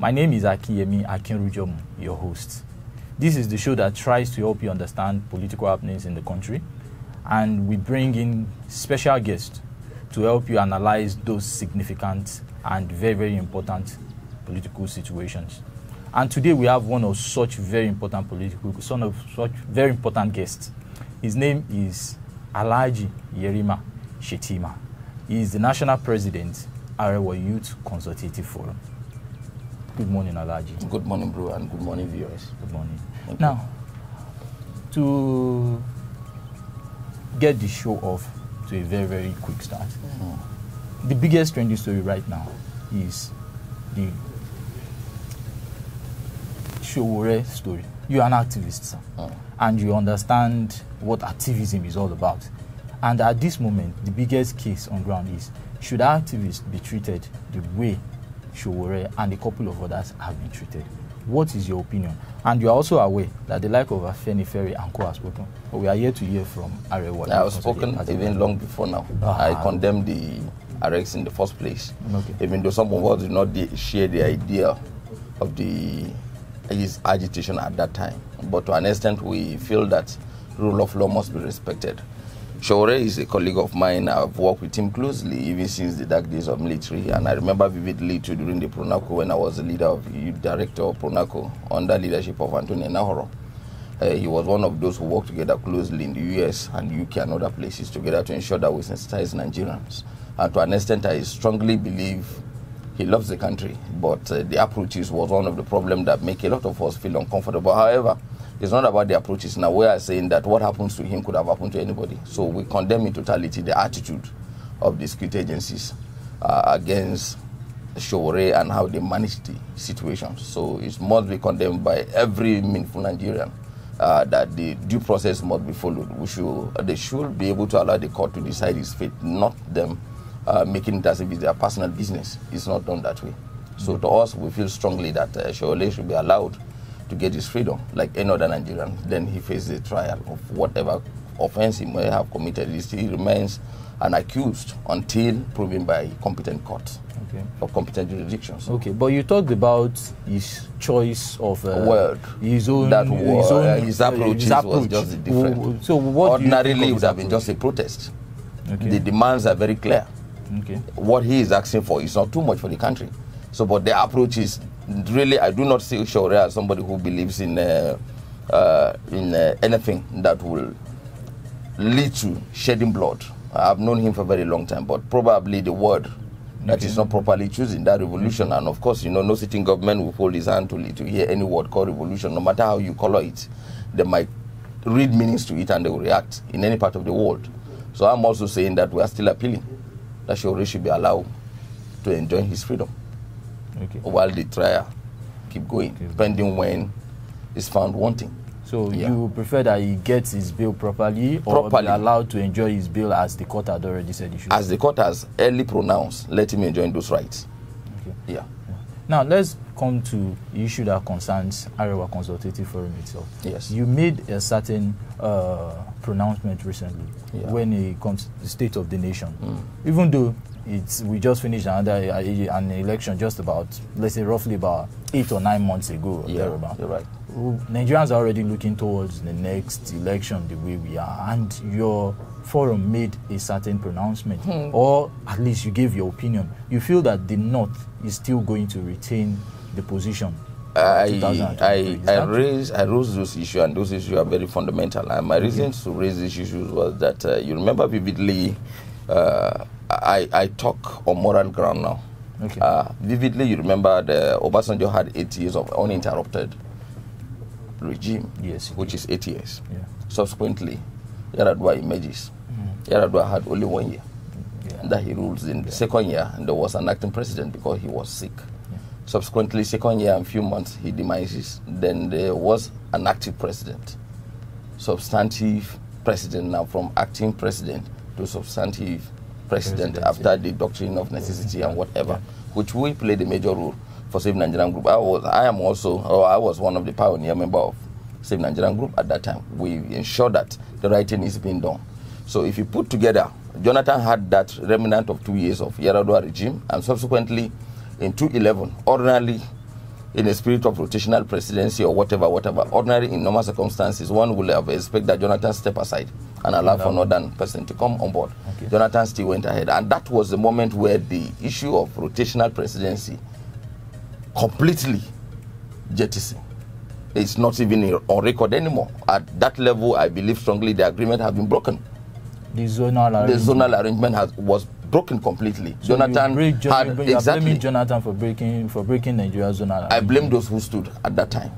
My name is Akiyemi Akinrujomu, your host. This is the show that tries to help you understand political happenings in the country, and we bring in special guests to help you analyze those significant and very, very important political situations. And today we have one of such very important guests. His name is Alhaji Yerima Shetima. He is the national president, Arewa Youths Consultative Forum. Good morning, Alhaji. Good morning, bro, and good morning, viewers. Good morning. Thank now, you. To get the show off to a very, very quick start, the biggest trending story right now is the Sowore story. You are an activist, sir, and you understand what activism is all about. And at this moment, the biggest case on ground is, should activists be treated the way Sowore and a couple of others have been treated? What is your opinion? And you are also aware that the like of Afenifere and Co has spoken, but we are here to hear from Arewa. I have spoken even long before now. I condemned the arrests in the first place, even though some of us did not share the idea of his agitation at that time. But to an extent, we feel that rule of law must be respected. Sowore is a colleague of mine. I've worked with him closely even since the dark days of military, and I remember vividly too during the PRONACO when I was the leader of youth director of PRONACO under leadership of Anthony Enahoro. He was one of those who worked together closely in the US and UK and other places together to ensure that we sensitize Nigerians. And to an extent, I strongly believe he loves the country, but the approaches was one of the problems that make a lot of us feel uncomfortable. However, it's not about the approaches. Now we are saying that what happens to him could have happened to anybody. So we condemn in totality the attitude of the security agencies against Sowore and how they manage the situation. So it must be condemned by every meaningful Nigerian that the due process must be followed. They should be able to allow the court to decide his fate, not them making it as if it's their personal business. It's not done that way. So to us, we feel strongly that Sowore should be allowed to get his freedom like any other Nigerian. Then he faces the trial of whatever offense he may have committed. He still remains an accused until proven by competent court or competent jurisdictions. Okay, but you talked about his choice of word, his approach was just different. So what ordinarily it would have been just a protest. The demands are very clear. What he is asking for is not too much for the country. So, but the approach is really, I do not see Sowore as somebody who believes in anything that will lead to shedding blood. I've known him for a very long time, but probably the word that is not properly chosen, that revolution, and of course, you know, no sitting government will hold his hand to hear any word called revolution, no matter how you color it. They might read meanings to it and they will react in any part of the world. So I'm also saying that we are still appealing that Sowore should be allowed to enjoy his freedom. While the trial keep going, depending when it's found wanting. So you prefer that he gets his bail properly, be allowed to enjoy his bail as the court had already said he should? As the court has early pronounced, let him enjoy those rights. Now let's come to the issue that concerns Arewa Consultative Forum itself. Yes. You made a certain pronouncement recently when it comes to the state of the nation. Even though we just finished an election just about, let's say, roughly about 8 or 9 months ago. You're right. Nigerians are already looking towards the next election the way we are, and your forum made a certain pronouncement, or at least you gave your opinion. You feel that the North is still going to retain the position. I raised those issues, and those issues are very fundamental. And my reasons to raise these issues was that you remember vividly. I talk on moral ground now. Vividly, you remember the Obasanjo had 8 years of uninterrupted regime, which is 8 years. Subsequently, Yaradua emerges. Yaradua had only 1 year that he rules. In the second year, and there was an acting president because he was sick. Subsequently, second year and few months, he demises. Then there was an active president, substantive president. Now from acting president to substantive president after the doctrine of necessity and whatever, which we played a major role for Save Nigerian Group. I was one of the pioneer member of Save Nigerian Group at that time. We ensure that the right thing is being done. So if you put together, Jonathan had that remnant of 2 years of Yaradua regime, and subsequently in 2011, ordinarily in a spirit of rotational presidency or whatever, ordinary in normal circumstances, one would have expected that Jonathan step aside and allow for another person to come on board. Okay. Jonathan still went ahead. And that was the moment where the issue of rotational presidency completely jettisoned. It's not even on record anymore. At that level, I believe strongly the agreement has been broken. The zonal arrangement was broken completely. So you're blaming Jonathan for breaking Nigeria's zonal arrangement. I blame those who stood at that time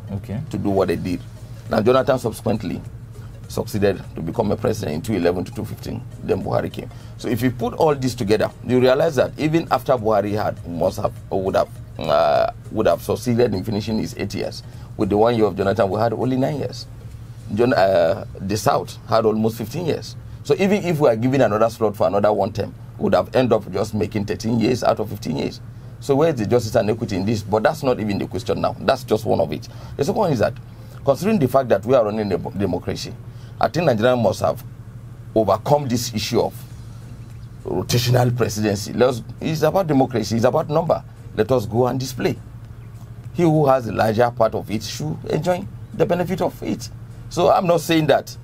to do what they did. Now Jonathan subsequently succeeded to become a president in 2011 to 2015. Then Buhari came. So if you put all this together, you realize that even after Buhari would have succeeded in finishing his 8 years, with the 1 year of Jonathan, we had only 9 years. The South had almost 15 years. So even if we are given another slot for another one term, we would have ended up just making 13 years out of 15 years. So where is the justice and equity in this? But that's not even the question now. That's just one of it. The second one is that, considering the fact that we are running a democracy, I think Nigeria must have overcome this issue of rotational presidency. It's about democracy. It's about number. Let us go and display. He who has a larger part of it should enjoy the benefit of it. So I'm not saying that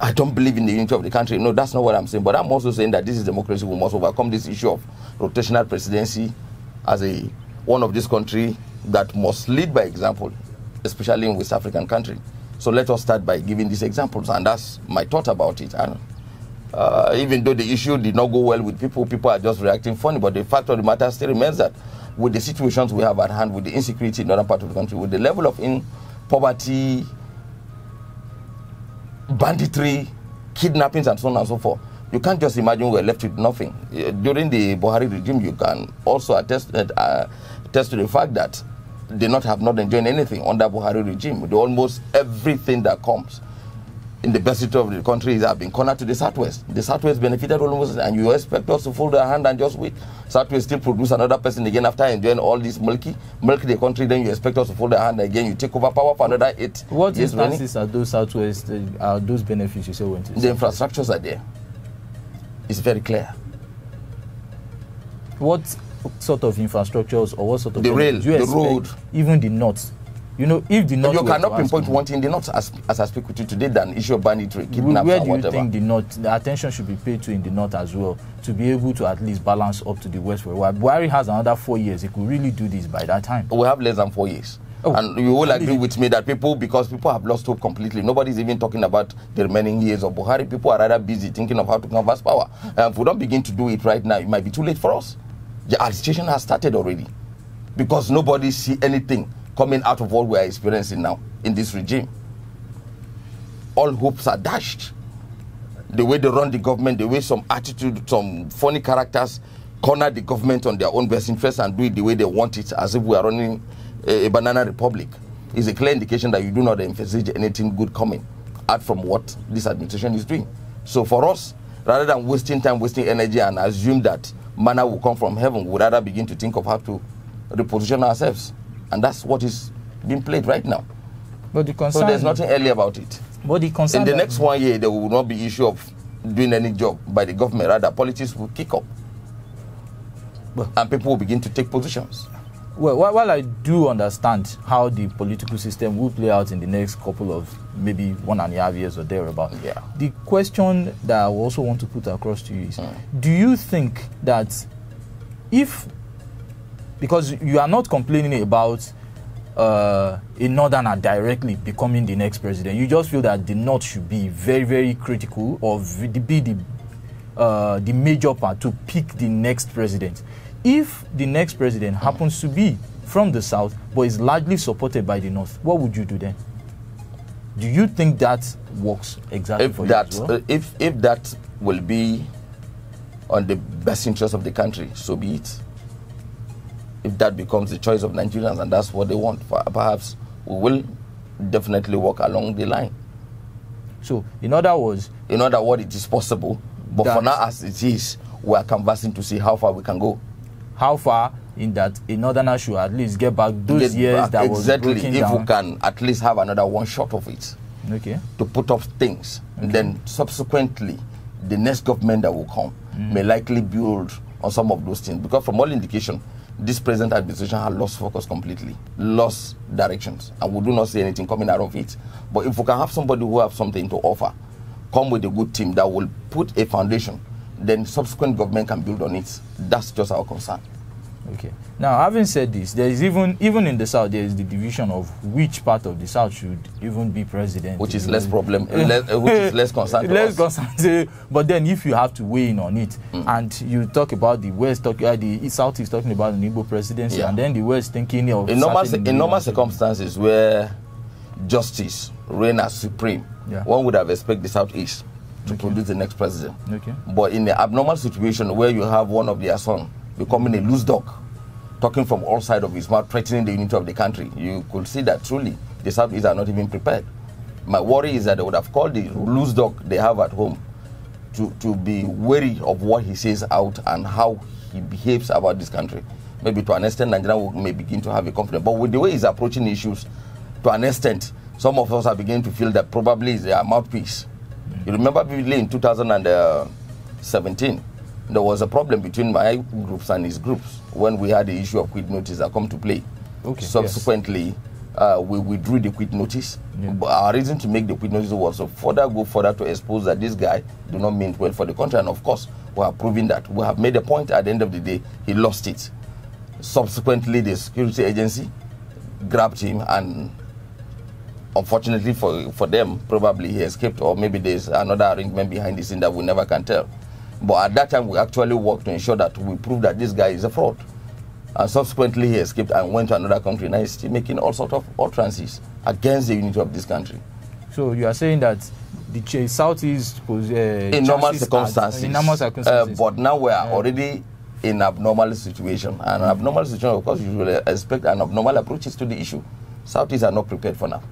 I don't believe in the unity of the country. No, that's not what I'm saying. But I'm also saying that this is democracy. We must overcome this issue of rotational presidency as one of this country that must lead by example, especially in West African country. So let us start by giving these examples. And that's my thought about it. And even though the issue did not go well with people, people are just reacting funny. But the fact of the matter still remains that with the situations we have at hand, with the insecurity in other parts of the country, with the level of poverty, banditry, kidnappings, and so on and so forth, you can't just imagine we're left with nothing. During the Buhari regime, you can also attest to the fact that they have not enjoyed anything under Buhari regime. Almost everything that comes in the best of the country is have been cornered to the Southwest. The Southwest benefited almost, and you expect us to fold our hand and just wait. Southwest still produce another person again after enjoying all this milk the country, then you expect us to fold our hand again, you take over power for another 8 years. What instances are those Southwest, are those benefits you say went to? The infrastructures are there. It's very clear. What sort of infrastructures or what sort of... The rail, the road. Even the north. You know, if the North... You cannot pinpoint one thing in the North, as I speak with you today, than issue of banditry, kidnapping, whatever. Where do you think the North, the attention should be paid to in the North as well, to be able to at least balance up to the West? Well, Buhari has another 4 years. He could really do this by that time. We have less than 4 years. Oh, and you will agree with me that people have lost hope completely. Nobody's even talking about the remaining years of Buhari. People are rather busy thinking of how to conserve power. And if we don't begin to do it right now, it might be too late for us. The agitation has started already because nobody see anything coming out of what we are experiencing now in this regime. All hopes are dashed. The way they run the government, the way some attitude, some funny characters corner the government on their own best interest and do it the way they want it, as if we are running a banana republic, is a clear indication that you do not envisage anything good coming out from what this administration is doing. So for us, rather than wasting time, wasting energy, and assume that manna will come from heaven, we would rather begin to think of how to reposition ourselves. And that's what is being played right now. But the concern, so there's nothing early about it. But the concern, in the next 1 year, there will not be issue of doing any job by the government. Rather, politics will kick up. But, and people will begin to take positions. Well, while I do understand how the political system will play out in the next couple of maybe 1.5 years or thereabout, the question that I also want to put across to you is, do you think that if... Because you are not complaining about a northerner directly becoming the next president. You just feel that the North should be very, very critical of the major part to pick the next president. If the next president happens to be from the South but is largely supported by the North, what would you do then? Do you think that works exactly for you as well? If that will be on the best interest of the country, so be it. If that becomes the choice of Nigerians and that's what they want, perhaps we will definitely walk along the line. So, in other words, it is possible. But for now, as it is, we are canvassing to see how far we can go. How far in that a northerner should at least get back those years that was broken down. Exactly, if we can at least have another one shot of it. Okay. To put up things. Okay. Then subsequently, the next government that will come may likely build on some of those things. Because from all indication, this present administration has lost focus completely, lost directions, and we do not see anything coming out of it. But if we can have somebody who has something to offer, come with a good team that will put a foundation, then subsequent government can build on it. That's just our concern. Okay. Now, having said this, there is even in the South, there is the division of which part of the South should even be president. Which is less problem, which is less concern. Less concern. But then, if you have to weigh in on it, and you talk about the West, the South is talking about an Igbo presidency, and then the West thinking of in normal circumstances where justice reigns as supreme, one would have expected the Southeast to produce the next president. But in the abnormal situation where you have one of their sons becoming a loose dog, talking from all sides of his mouth, threatening the unity of the country, you could see that truly the Southeast are not even prepared. My worry is that they would have called the loose dog they have at home to be wary of what he says out and how he behaves about this country. Maybe to an extent, Nigeria may begin to have a confidence. But with the way he's approaching issues, to an extent, some of us are beginning to feel that probably it's their mouthpiece. You remember vividly in 2017, there was a problem between my groups and his groups when we had the issue of quit notice that come to play. Subsequently, we withdrew the quit notice. But our reason to make the quit notice was to go further to expose that this guy do not mean well for the country. And of course, we have proven that. We have made a point. At the end of the day, he lost it. Subsequently, the security agency grabbed him, and unfortunately for them, probably he escaped, or maybe there's another arrangement behind the scene that we never can tell. But at that time, we actually worked to ensure that we proved that this guy is a fraud. And subsequently, he escaped and went to another country. Now he's still making all sorts of utterances against the unity of this country. So you are saying that the Southeast... in normal circumstances. But now we are already in abnormal situation. And abnormal situation, of course, you will expect an abnormal approaches to the issue. Southeast are not prepared for now.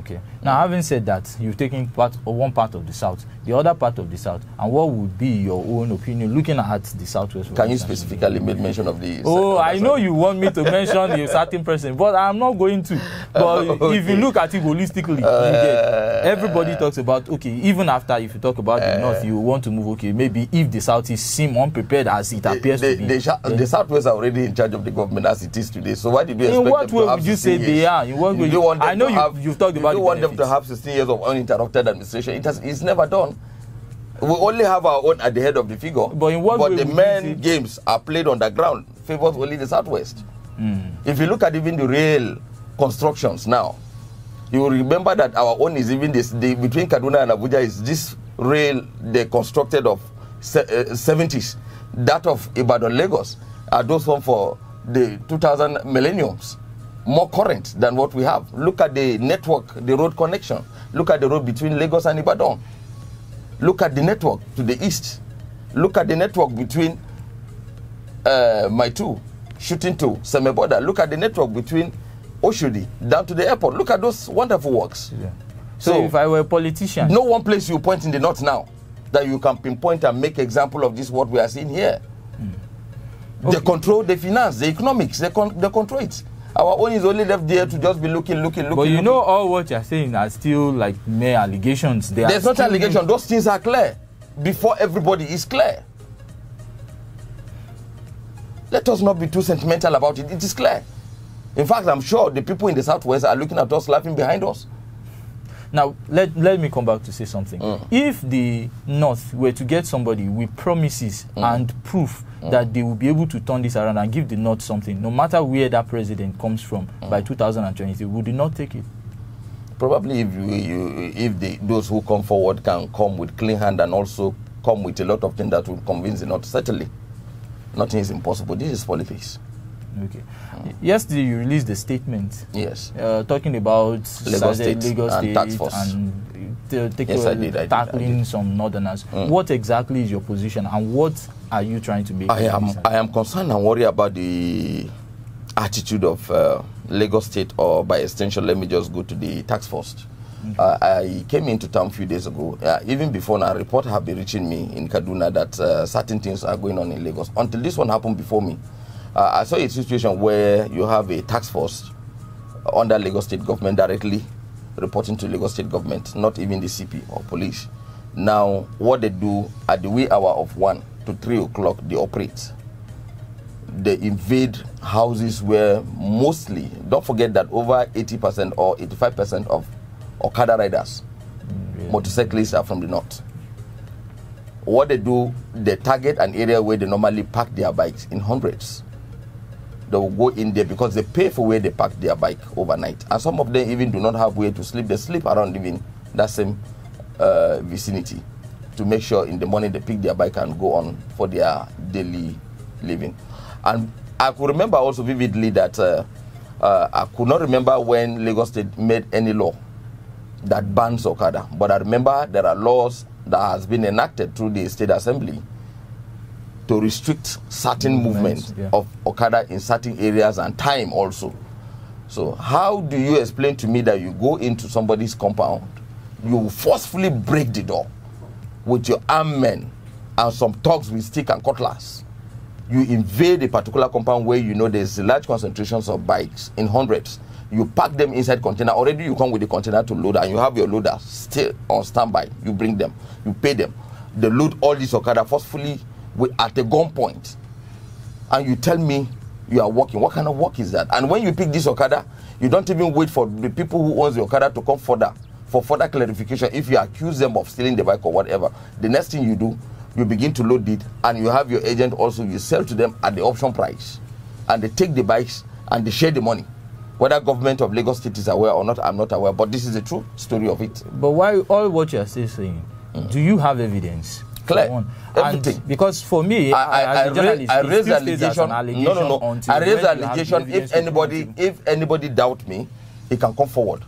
Okay. Now, having said that, you've taken one part of the South, the other part of the South, and what would be your own opinion looking at the Southwest? Can you specifically make mention of the? Oh, I know you want me to mention a certain person, but I'm not going to. But if you look at it holistically, everybody talks about, okay, even after, if you talk about the North, you want to move, okay, maybe if the South is seem unprepared as it appears to be. The Southwest are already in charge of the government as it is today, so why did you expect them to have? In what way would you say they are? In what way? I know you've talked about. We want them to have 16 years of uninterrupted administration. It's never done. We only have our own at the head of the figure. But, the main games are played on the ground, favors only the Southwest. If you look at even the rail constructions now, you will remember that our own is even this, between Kaduna and Abuja is this rail they constructed of 70s. That of Ibadan Lagos are those one for the 2000 millenniums. More current than what we have. Look at the network, the road connection. Look at the road between Lagos and Ibadan. Look at the network to the east. Look at the network between Maitu, shooting to Semeboda. Look at the network between Oshodi down to the airport. Look at those wonderful works. So if I were a politician... No one place you point in the north now that you can pinpoint and make example of this what we are seeing here. They control the finance, the economics, they control it. Our own is only left there to just be looking. But you know all what you're saying are still like mere allegations. There's not allegations. Those things are clear. Before everybody is clear. Let us not be too sentimental about it. It is clear. In fact, I'm sure the people in the Southwest are looking at us, laughing behind us. Now, let me come back to say something. If the North were to get somebody with promises and proof that they will be able to turn this around and give the North something, no matter where that president comes from, by 2023, would the North take it? Probably if those who come forward can come with clean hand and also come with a lot of things that will convince the North, certainly. Nothing is impossible. This is politics. Okay. Yesterday you released a statement. Talking about Lagos State and tax force and tackling some northerners. What exactly is your position and what are you trying to make? I am concerned and worried about the attitude of Lagos State, or by extension, let me just go to the tax force. I came into town a few days ago. Even before now, reports have been reaching me in Kaduna that certain things are going on in Lagos. Until this one happened before me, I saw a situation where you have a tax force under Lagos State government directly reporting to Lagos State government, not even the CP or police. Now, what they do at the wee hour of 1 to 3 o'clock, they operate. they invade houses where mostly, don't forget that over 80% or 85% of Okada riders, really? Motorcyclists are from the north. What they do, they target an area where they normally park their bikes in hundreds. They will go in there because they pay for where they park their bike overnight. And some of them even do not have where to sleep. They sleep around even that same vicinity to make sure in the morning they pick their bike and go on for their daily living. And I could remember also vividly that I could not remember when Lagos State made any law that bans Okada. But I remember there are laws that has been enacted through the State Assembly to restrict certain movements of Okada in certain areas and time also. So how do you explain to me that you go into somebody's compound, you forcefully break the door with your armed men and some thugs with stick and cutlass? You invade a particular compound where you know there's large concentrations of bikes in hundreds. You pack them inside container. Already you come with the container to load, and you have your loader still on standby. You bring them, you pay them. They load all these Okada forcefully at a gunpoint. And you tell me you are walking. What kind of work is that? And when you pick this Okada, you don't even wait for the people who owns the Okada to come further for further clarification. If you accuse them of stealing the bike or whatever, the next thing you do, you begin to load it, and you have your agent also, you sell to them at the option price. And they take the bikes and they share the money. Whether government of Lagos State is aware or not, I'm not aware, but this is the true story of it. But why all what you are still saying, do you have evidence? Clear. Everything. Because for me, I raise allegation. No. I raise allegation. If anybody doubt me, he can come forward.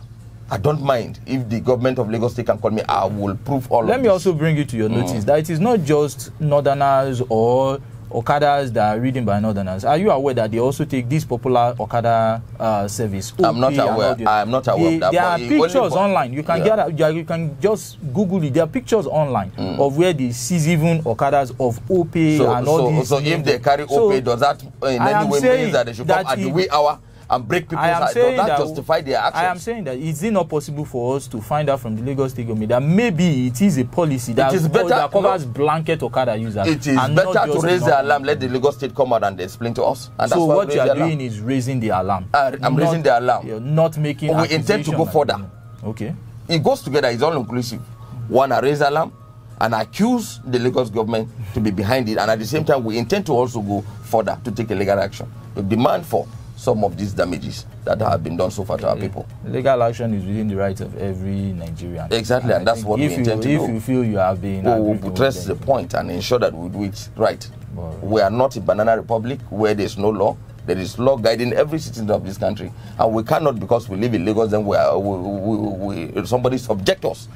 I don't mind if the government of Lagos State can call me. I will prove all of this. Let me also bring you to your notice that it is not just northerners or Okadas that are ridden by northerners. Are you aware that they also take this popular Okada service? I'm not aware. I'm not aware of that. There are pictures online. You can get. You can just Google it. There are pictures online of where they seize even Okadas of OP and all this. So if they carry OP, does that in any way mean that they should come at the wee hour and break people's hearts? Does that justify their actions? I am saying that is it not possible for us to find out from the Lagos State government that maybe it is a policy that, that covers blanket Okada users? It is better to raise the alarm. Let the Lagos State come out and explain to us. And so what you are doing is raising the alarm. I'm raising the alarm. You're not making. We intend to go further. Okay. It goes together. It's all inclusive. One, I raise the alarm and accuse the Lagos government to be behind it. And at the same time, we intend to also go further to take a legal action to demand for some of these damages that have been done so far to our people. Legal action is within the rights of every Nigerian. Exactly, and that's what we intend to do. If you feel you have been... We will address the point and ensure that we do it right. Right. We are not a banana republic where there is no law. There is law guiding every citizen of this country. And we cannot, because we live in Lagos, then somebody subject us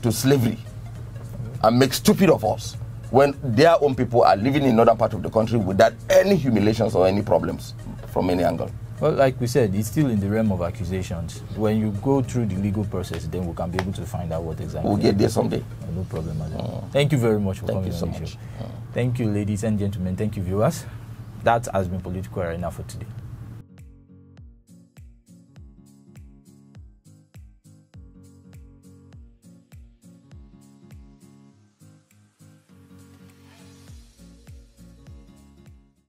to slavery and make stupid of us when their own people are living in another part of the country without any humiliations or any problems from any angle. Well, like we said, it's still in the realm of accusations. When you go through the legal process, then we can be able to find out what exactly. We'll get there someday. No problem at all. Thank you very much for coming on the show. Thank you, ladies and gentlemen. Thank you, viewers. That has been Political Arena for today.